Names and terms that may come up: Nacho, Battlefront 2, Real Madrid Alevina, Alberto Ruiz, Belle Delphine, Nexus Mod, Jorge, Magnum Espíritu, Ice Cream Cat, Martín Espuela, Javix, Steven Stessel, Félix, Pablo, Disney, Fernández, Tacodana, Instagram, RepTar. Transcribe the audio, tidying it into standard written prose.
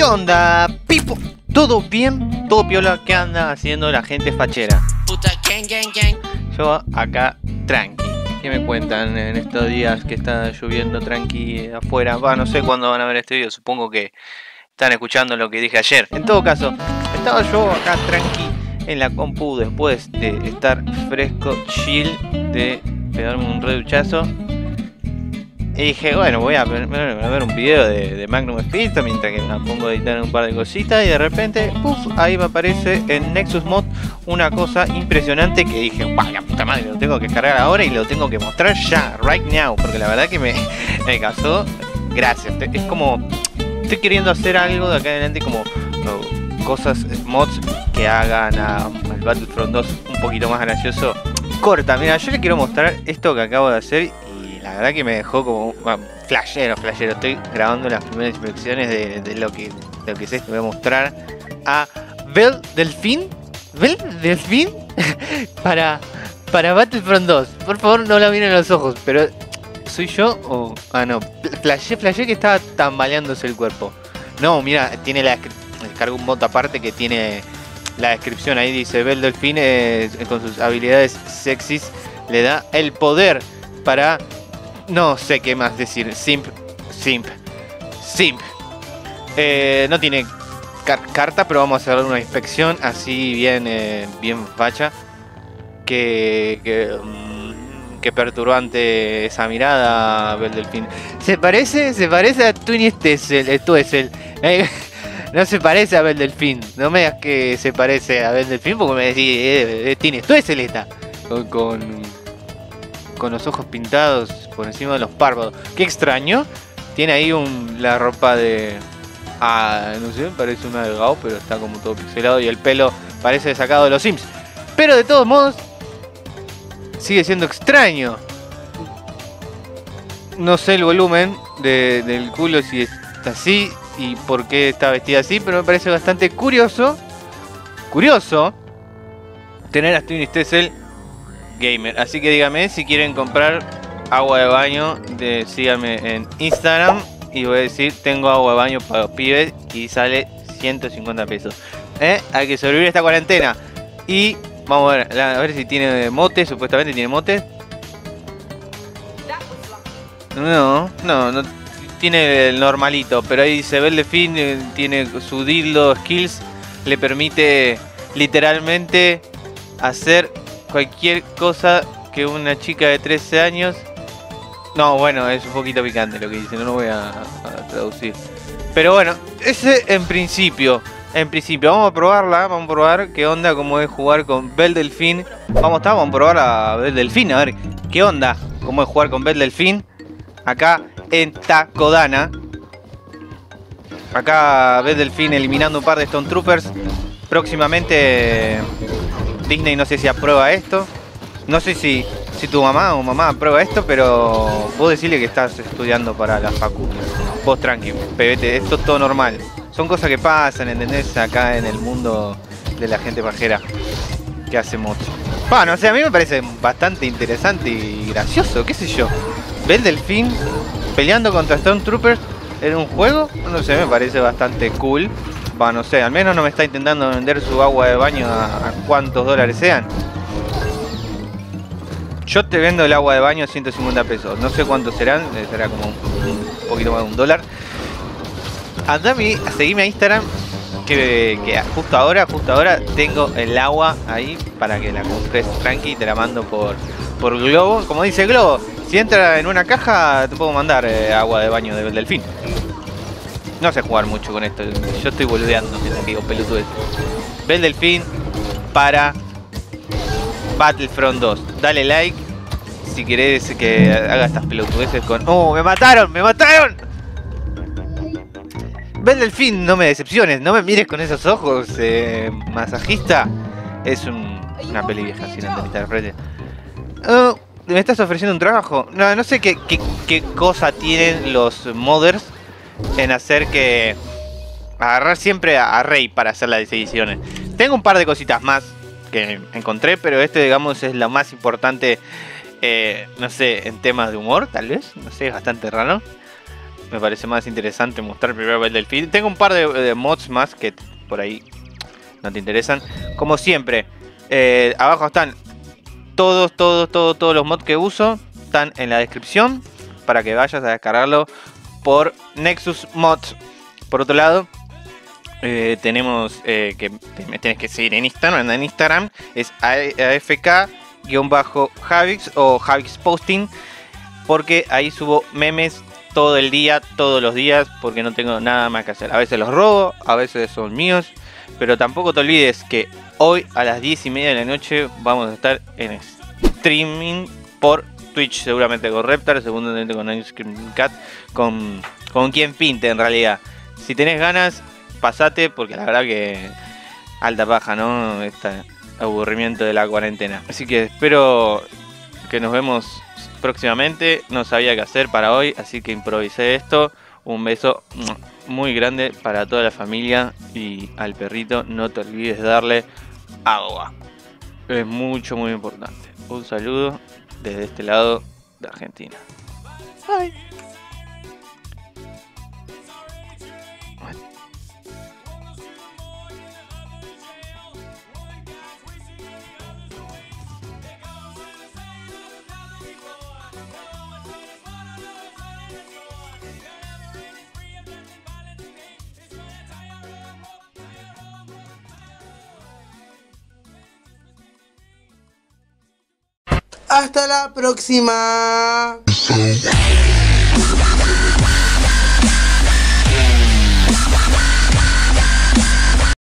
¿Qué onda, Pipo? ¿Todo bien? ¿Todo piola? ¿Qué anda haciendo la gente fachera? Puta, yo acá tranqui. ¿Qué me cuentan en estos días que está lloviendo tranqui afuera? Va, no sé cuándo van a ver este video, supongo que están escuchando lo que dije ayer. En todo caso, estaba yo acá tranqui en la compu después de estar fresco, chill, de pegarme un reduchazo. Y dije, bueno, voy a ver un video de Magnum Espíritu mientras que me pongo a editar un par de cositas. Y de repente, puff, ahí me aparece en Nexus Mod una cosa impresionante que dije, ¡guau, la puta madre! Lo tengo que cargar ahora y lo tengo que mostrar ya, right now. Porque la verdad que me causó gracias. Es como, estoy queriendo hacer algo de acá en adelante como cosas, mods que hagan al Battlefront 2 un poquito más gracioso. Corta, mira, yo le quiero mostrar esto que acabo de hacer. La verdad que me dejó como flashero. Estoy grabando las primeras inspecciones de lo que es esto. Voy a mostrar a Belle Delphine para Battlefront 2. Por favor, no la miren a los ojos, pero ¿soy yo o...? Ah, no, flashé que estaba tambaleándose el cuerpo. No, mira, tiene la... Descargo un bot aparte que tiene la descripción. Ahí dice, Belle Delphine con sus habilidades sexys le da el poder para... No sé qué más decir. Simp. No tiene carta, pero vamos a hacer una inspección así bien bien facha. Que perturbante esa mirada, Belle Delphine. Se parece a Twin Stessel. No se parece a Belle Delphine. No me digas que se parece a Belle Delphine porque me decís, Twin Stessel está. Con los ojos pintados por encima de los párpados. Qué extraño. Tiene ahí la ropa de... Ah, no sé, parece una de Gao, pero está como todo pixelado y el pelo parece sacado de los Sims. Pero de todos modos, sigue siendo extraño. No sé el volumen del culo si está así y por qué está vestida así, pero me parece bastante curioso. Curioso tener a Steven Stessel gamer, así que díganme si quieren comprar agua de baño, síganme en Instagram y voy a decir tengo agua de baño para los pibes y sale 150 pesos. Hay que sobrevivir esta cuarentena y vamos a ver si tiene motes, supuestamente tiene motes. No, tiene el normalito, pero ahí dice Belle Delphine tiene su dildo skills, le permite literalmente hacer cualquier cosa que una chica de 13 años... No, bueno, es un poquito picante lo que dice, no lo voy a traducir. Pero bueno, ese en principio, vamos a probarla, vamos a probar qué onda, cómo es jugar con Belle Delphine. Vamos a probar a Belle Delphine, a ver qué onda, cómo es jugar con Belle Delphine. Acá en Tacodana. Acá Belle Delphine eliminando un par de Stone Troopers. Próximamente... Disney no sé si aprueba esto, no sé si tu mamá o mamá aprueba esto, pero vos decirle que estás estudiando para la facu, vos tranqui, pebete, esto es todo normal, son cosas que pasan, ¿entendés? Acá en el mundo de la gente pajera, que hace mucho. Bueno, o sea, a mí me parece bastante interesante y gracioso, qué sé yo, Belle Delphine peleando contra Stormtroopers en un juego, no sé, me parece bastante cool. No sé, al menos no me está intentando vender su agua de baño a cuántos dólares sean. Yo te vendo el agua de baño a 150 pesos. No sé cuántos serán, será como un poquito más de $1. Andá a seguirme a Instagram, que justo ahora tengo el agua ahí para que la compres tranqui y te la mando por Globo. Como dice Globo, si entra en una caja te puedo mandar agua de baño de Belle Delphine. No sé jugar mucho con esto, yo estoy boludeando, digo pelotudes. Belle Delphine para Battlefront 2. Dale like si querés que haga estas pelotudeces con... ¡Oh, me mataron! Belle Delphine, no me decepciones, no me mires con esos ojos, masajista. Es una peli vieja, sin antenita de frente. Oh, ¿me estás ofreciendo un trabajo? No sé qué cosa tienen los modders en hacer que... Agarrar siempre a Rey para hacer las decisiones. Tengo un par de cositas más que encontré, pero este, digamos, es lo más importante, no sé, en temas de humor, tal vez. No sé, es bastante raro. me parece más interesante mostrar primero Belle Delphine. Tengo un par de mods más que por ahí no te interesan. Como siempre, abajo están todos los mods que uso. Están en la descripción para que vayas a descargarlo por Nexus Mod. Por otro lado, tenemos que me tenés que seguir en Instagram. En Instagram es afk-javix o Javix Posting, porque ahí subo memes todo el día, todos los días, porque no tengo nada más que hacer. A veces los robo, a veces son míos, pero tampoco te olvides que hoy a las 10:30 de la noche vamos a estar en streaming por Twitch, seguramente con RepTar, seguramente con Ice Cream Cat, con quien pinte en realidad. Si tenés ganas, pasate, porque la verdad que alta paja, ¿no? Este aburrimiento de la cuarentena. Así que espero que nos vemos próximamente. No sabía qué hacer para hoy, así que improvisé esto. Un beso muy grande para toda la familia y al perrito. No te olvides de darle agua. Es mucho, muy importante. Un saludo desde este lado de Argentina. Bye. Hasta la próxima.